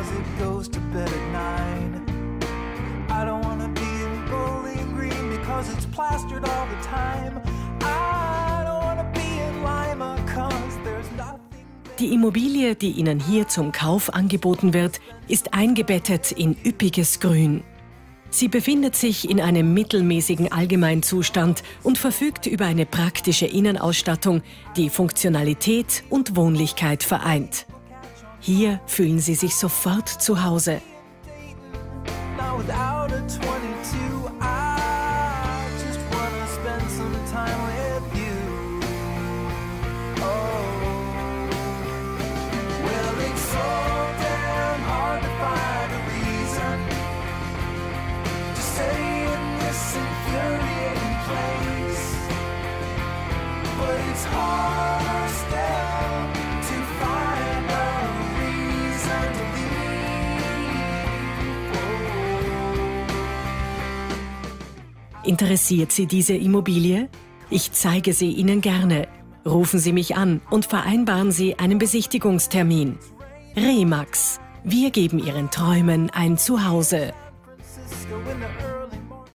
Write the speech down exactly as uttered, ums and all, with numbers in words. as it goes to bed at nine. I don't want to be in bowling green because it's plastered all the time. I don't want to be in Lima because there's nothing. Die Immobilie, die Ihnen hier zum Kauf angeboten wird, ist eingebettet in üppiges Grün. Sie befindet sich in einem mittelmäßigen Allgemeinzustand und verfügt über eine praktische Innenausstattung, die Funktionalität und Wohnlichkeit vereint. Hier fühlen Sie sich sofort zu Hause. It's hard still to find a reason to leave. Interessiert Sie diese Immobilie? Ich zeige sie Ihnen gerne. Rufen Sie mich an und vereinbaren Sie einen Besichtigungstermin. RE/MAX. Wir geben Ihren Träumen ein Zuhause.